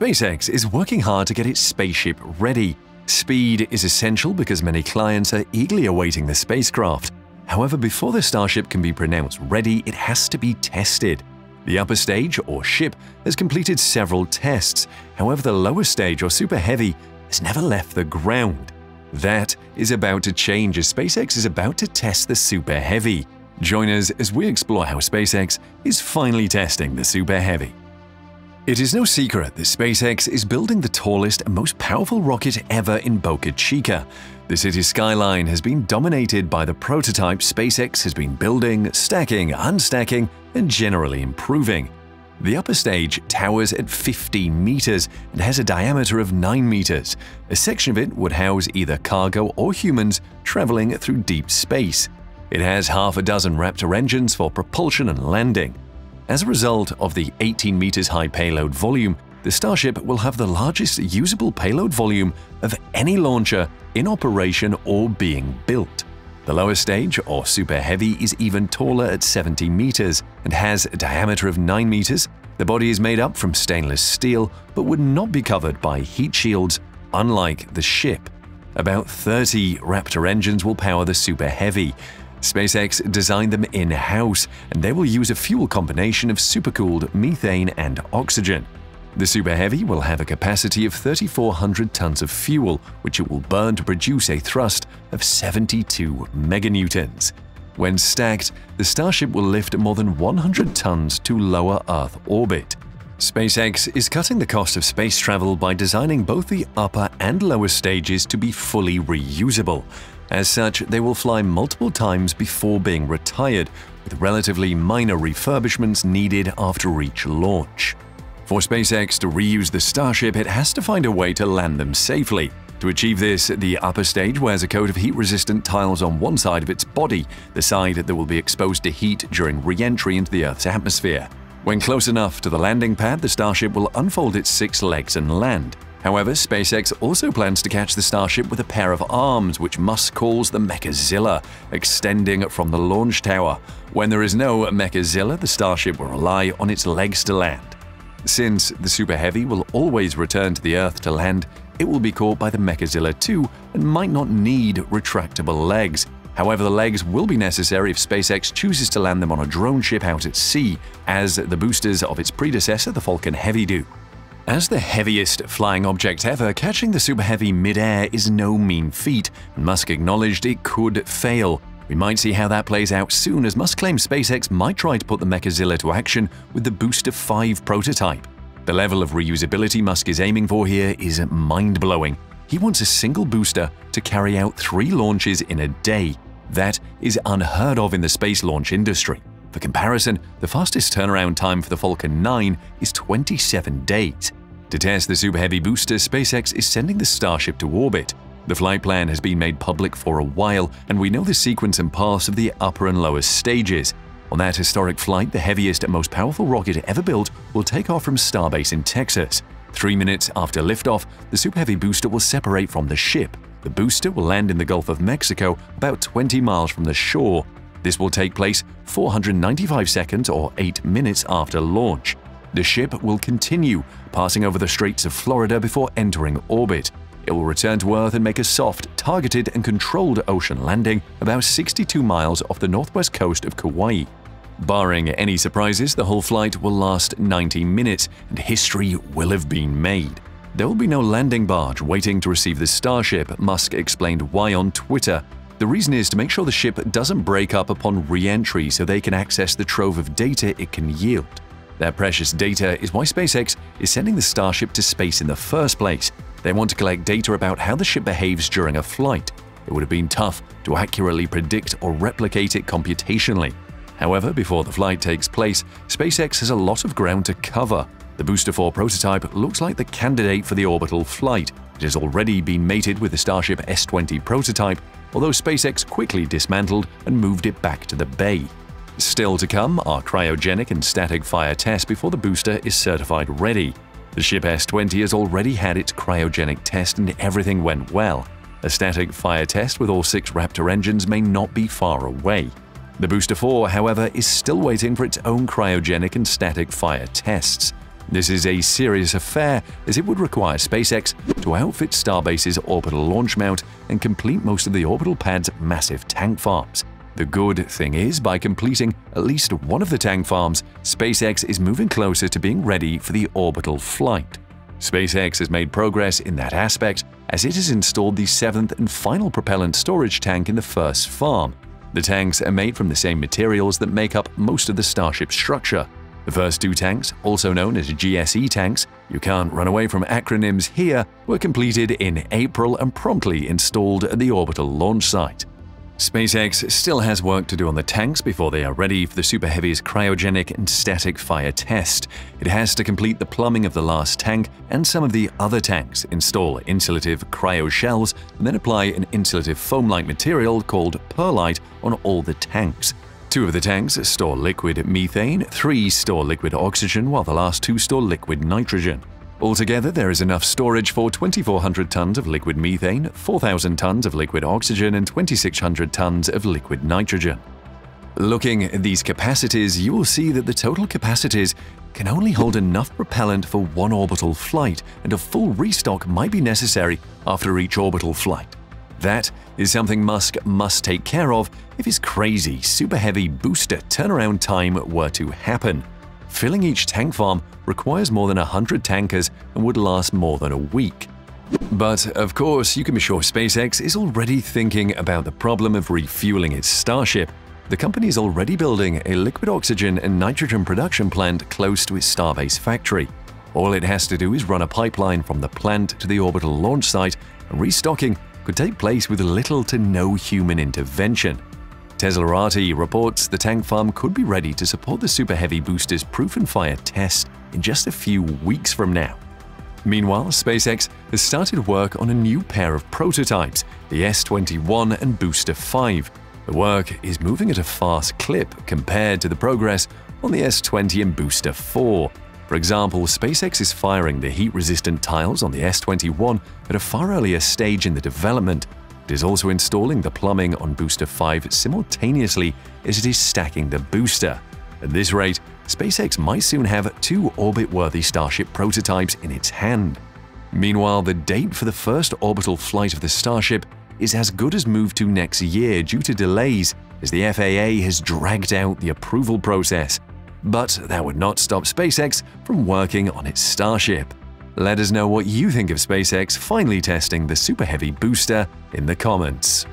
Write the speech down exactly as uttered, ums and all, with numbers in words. SpaceX is working hard to get its spaceship ready. Speed is essential because many clients are eagerly awaiting the spacecraft. However, before the Starship can be pronounced ready, it has to be tested. The upper stage, or ship, has completed several tests. However, the lower stage, or Super Heavy, has never left the ground. That is about to change as SpaceX is about to test the Super Heavy. Join us as we explore how SpaceX is finally testing the Super Heavy. It is no secret that SpaceX is building the tallest and most powerful rocket ever in Boca Chica. The city's skyline has been dominated by the prototype SpaceX has been building, stacking, unstacking, and generally improving. The upper stage towers at fifteen meters and has a diameter of nine meters. A section of it would house either cargo or humans traveling through deep space. It has half a dozen Raptor engines for propulsion and landing. As a result of the eighteen meters high payload volume, the Starship will have the largest usable payload volume of any launcher in operation or being built. The lower stage, or Super Heavy, is even taller at seventy meters and has a diameter of nine meters. The body is made up from stainless steel but would not be covered by heat shields, unlike the ship. About thirty Raptor engines will power the Super Heavy. SpaceX designed them in-house, and they will use a fuel combination of supercooled methane and oxygen. The Super Heavy will have a capacity of three thousand four hundred tons of fuel, which it will burn to produce a thrust of seventy-two meganewtons. When stacked, the Starship will lift more than one hundred tons to lower Earth orbit. SpaceX is cutting the cost of space travel by designing both the upper and lower stages to be fully reusable. As such, they will fly multiple times before being retired, with relatively minor refurbishments needed after each launch. For SpaceX to reuse the Starship, it has to find a way to land them safely. To achieve this, the upper stage wears a coat of heat-resistant tiles on one side of its body, the side that will be exposed to heat during re-entry into the Earth's atmosphere. When close enough to the landing pad, the Starship will unfold its six legs and land. However, SpaceX also plans to catch the Starship with a pair of arms, which Musk calls the Mechazilla, extending from the launch tower. When there is no Mechazilla, the Starship will rely on its legs to land. Since the Super Heavy will always return to the Earth to land, it will be caught by the Mechazilla too and might not need retractable legs. However, the legs will be necessary if SpaceX chooses to land them on a drone ship out at sea, as the boosters of its predecessor, the Falcon Heavy, do. As the heaviest flying object ever, catching the Super Heavy mid-air is no mean feat, and Musk acknowledged it could fail. We might see how that plays out soon, as Musk claims SpaceX might try to put the Mechazilla to action with the Booster five prototype. The level of reusability Musk is aiming for here is mind-blowing. He wants a single booster to carry out three launches in a day. That is unheard of in the space launch industry. For comparison, the fastest turnaround time for the Falcon nine is twenty-seven days. To test the Super Heavy booster, SpaceX is sending the Starship to orbit. The flight plan has been made public for a while, and we know the sequence and paths of the upper and lower stages. On that historic flight, the heaviest and most powerful rocket ever built will take off from Starbase in Texas. Three minutes after liftoff, the Super Heavy booster will separate from the ship. The booster will land in the Gulf of Mexico, about twenty miles from the shore. This will take place four hundred ninety-five seconds or eight minutes after launch. The ship will continue, passing over the Straits of Florida before entering orbit. It will return to Earth and make a soft, targeted and controlled ocean landing about sixty-two miles off the northwest coast of Kauai. Barring any surprises, the whole flight will last ninety minutes and history will have been made. There will be no landing barge waiting to receive the Starship. Musk explained why on Twitter. The reason is to make sure the ship doesn't break up upon re-entry so they can access the trove of data it can yield. That precious data is why SpaceX is sending the Starship to space in the first place. They want to collect data about how the ship behaves during a flight. It would have been tough to accurately predict or replicate it computationally. However, before the flight takes place, SpaceX has a lot of ground to cover. The Booster four prototype looks like the candidate for the orbital flight. It has already been mated with the Starship S twenty prototype, although SpaceX quickly dismantled and moved it back to the bay. Still to come are cryogenic and static fire tests before the booster is certified ready. The ship S twenty has already had its cryogenic test and everything went well. A static fire test with all six Raptor engines may not be far away. The Booster four, however, is still waiting for its own cryogenic and static fire tests. This is a serious affair, as it would require SpaceX to outfit Starbase's orbital launch mount and complete most of the orbital pad's massive tank farms. The good thing is, by completing at least one of the tank farms, SpaceX is moving closer to being ready for the orbital flight. SpaceX has made progress in that aspect, as it has installed the seventh and final propellant storage tank in the first farm. The tanks are made from the same materials that make up most of the Starship structure. The first two tanks, also known as G S E tanks, you can't run away from acronyms here, were completed in April and promptly installed at the orbital launch site. SpaceX still has work to do on the tanks before they are ready for the Super Heavy's cryogenic and static fire test. It has to complete the plumbing of the last tank and some of the other tanks, install insulative cryo shells, and then apply an insulative foam-like material called perlite on all the tanks. Two of the tanks store liquid methane, three store liquid oxygen, while the last two store liquid nitrogen. Altogether, there is enough storage for twenty-four hundred tons of liquid methane, four thousand tons of liquid oxygen, and twenty-six hundred tons of liquid nitrogen. Looking at these capacities, you will see that the total capacities can only hold enough propellant for one orbital flight, and a full restock might be necessary after each orbital flight. That is something Musk must take care of if his crazy Super Heavy booster turnaround time were to happen. Filling each tank farm requires more than one hundred tankers and would last more than a week. But, of course, you can be sure SpaceX is already thinking about the problem of refueling its Starship. The company is already building a liquid oxygen and nitrogen production plant close to its Starbase factory. All it has to do is run a pipeline from the plant to the orbital launch site, and restocking could take place with little to no human intervention. Teslarati reports the tank farm could be ready to support the Super Heavy booster's proof and fire test in just a few weeks from now. Meanwhile, SpaceX has started work on a new pair of prototypes, the S twenty-one and Booster five. The work is moving at a fast clip compared to the progress on the S twenty and Booster four. For example, SpaceX is firing the heat-resistant tiles on the S twenty-one at a far earlier stage in the development. It is also installing the plumbing on Booster five simultaneously as it is stacking the booster. At this rate, SpaceX might soon have two orbit-worthy Starship prototypes in its hand. Meanwhile, the date for the first orbital flight of the Starship is as good as moved to next year due to delays, as the F A A has dragged out the approval process. But that would not stop SpaceX from working on its Starship. Let us know what you think of SpaceX finally testing the Super Heavy booster in the comments.